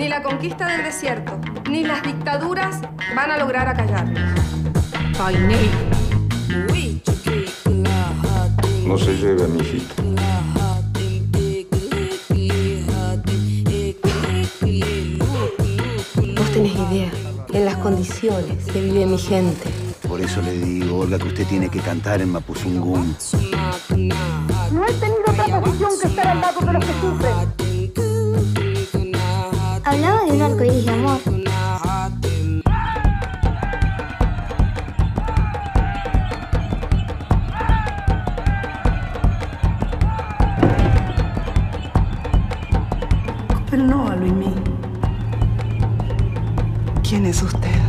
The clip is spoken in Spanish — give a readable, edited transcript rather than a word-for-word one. ni la conquista del desierto, ni las dictaduras van a lograr acallarnos. Painé. No se lleve a mi hijito. Vos tenés idea en las condiciones que vive mi gente. Por eso le digo, Olga, que usted tiene que cantar en Mapuzungún. No he tenido otra posición que estar al lado de los que sufren. Hablaba de un arcoíris de amor. Pero no, Aimé. ¿Quién es usted?